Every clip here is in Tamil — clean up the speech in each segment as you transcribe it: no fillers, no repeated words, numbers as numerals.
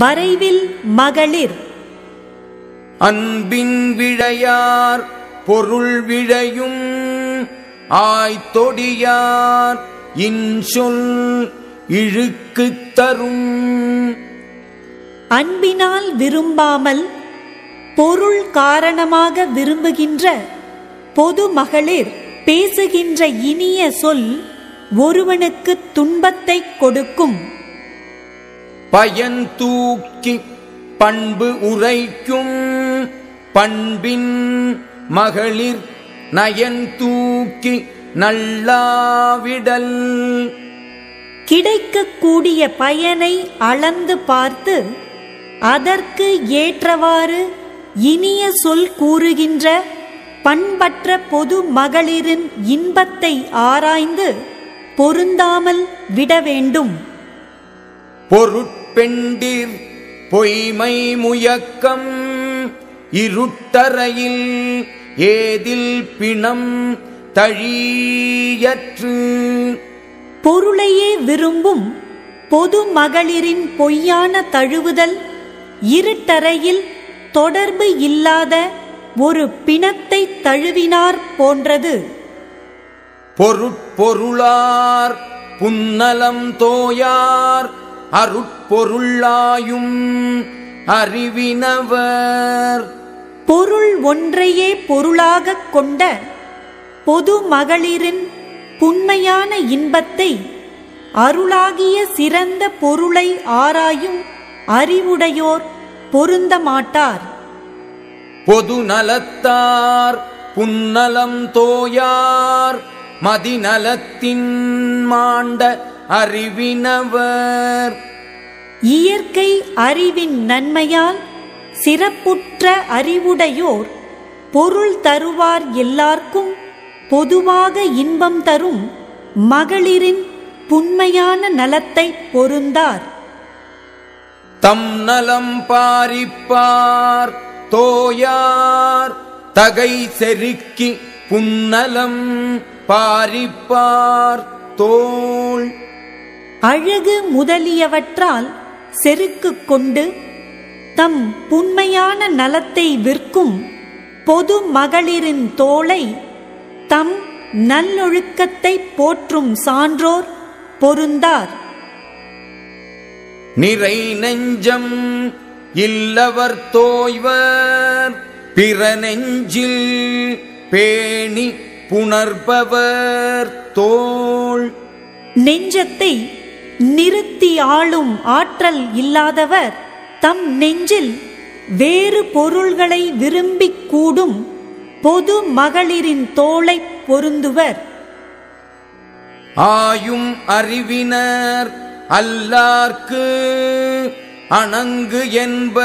வரைவில் மகளிர் அன்பின் விழையார் பொருள் விழையும் ஆய்தொடியார் இன்சொல் இழுக்கு தரும். அன்பினால் விரும்பாமல் பொருள் காரணமாக விரும்புகின்ற பொது மகளிர் பேசுகின்ற இனிய சொல் ஒருவனுக்கு துன்பத்தை கொடுக்கும். பயன் தூக்கி பண்பு உரைக்கும் பண்பின் மகளிர் நயன் தூக்கி நல்லாவிடல். கிடைக்கக்கூடிய பயனை அளந்து பார்த்து அதற்கு ஏற்றவாறு இனிய சொல் கூறுகின்ற பண்பற்ற பொது மகளிரின் இன்பத்தை ஆராய்ந்து பொருந்தாமல் விட வேண்டும். பொருட்பெண்டிர் பொய்மை முயக்கம் இருட்டறையில் ஏதில் பிணம் தழியற்று. பொருளையே விரும்பும் பொது மகளிரின் பொய்யான தழுவுதல் இருட்டறையில் தொடர்பு இல்லாத ஒரு பிணத்தை தழுவினார் போன்றது. பொருட்பொருளார் புன்னலம் தோயார் அருட்பொருளாயும் அறிவினவர். பொருள் ஒன்றையே பொருளாகக் கொண்ட பொது மகளிரின் புண்மையான இன்பத்தை அருளாகிய சிறந்த பொருளை ஆராயும் அறிவுடையோர் பொருந்த மாட்டார். பொது நலத்தார் புன்னலம் தோயார் மதிநலத்தின் மாண்ட அறிவினவர். இயற்கை அறிவின் நன்மையால் சிறப்புற்ற அறிவுடையோர் பொருள் தருவார் எல்லார்க்கும் பொதுவாக இன்பம் தரும் மகளிரின் புண்மையான நலத்தை பொருந்தார். தம் நலம் பாரிப்பார் தோயார் தகை செருக்கி புன்னலம் பாரிப்பார் தோள். அழகு முதலியவற்றால் செருக்கு கொண்டு தம் புண்மையான நலத்தை விற்கும் பொது மகளிரின் தோளை தம் நல்லொழுக்கத்தை போற்றும் சான்றோர் பொருந்தார். நிறை நெஞ்சம் இல்லவர் தோய்வர் பிற நெஞ்சில் பேணி புணர்பவர் தோள். நெஞ்சத்தை நிறுத்தி ஆளும் ஆற்றல் இல்லாதவர் தம் நெஞ்சில் வேறு பொருள்களை விரும்பிக் கூடும் பொது மகளிரின் தோளை பொருந்துவர். ஆயும் அறிவினர் அல்லார்க்கு அணங்கு என்ப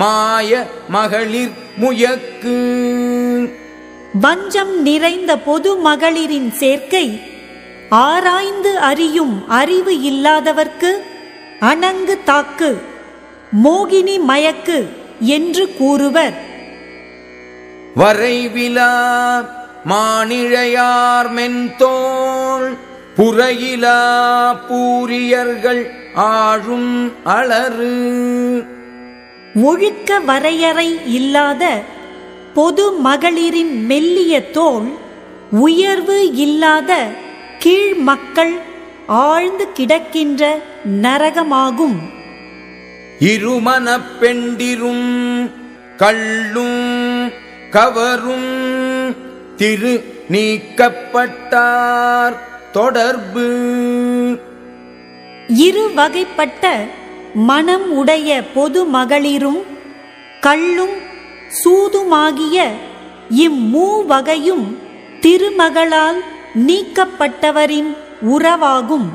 மாய மகளிர் முயக்கு. வஞ்சம் நிறைந்த பொது மகளிரின் சேர்க்கை ஆராய்ந்து அறியும் அறிவு இல்லாதவர்க்கு அணங்கு தாக்கு மோகினி மயக்கு என்று கூறுவர். வரைவிலா மானிழையார் மென்தோள் புறையிலா பூரியர்கள் ஆழும் அளறு. ஒழுக்க வரையறை இல்லாத பொது மகளிரின் மெல்லிய தோள் உயர்வு இல்லாத கீழ் மக்கள் ஆழ்ந்து கிடக்கின்ற நரகமாகும். இருமணப் பெண்டிரும் கள்ளும் கவரும் திரு நீக்கப்பட்டார் தொடர்பு. இரு வகைப்பட்ட மனம் உடைய பொது மகளிரும் கள்ளும் சூதுமாகிய இம்மூ வகையும் திருமகளால் நீக்கப்பட்டவரின் உறவாகும்.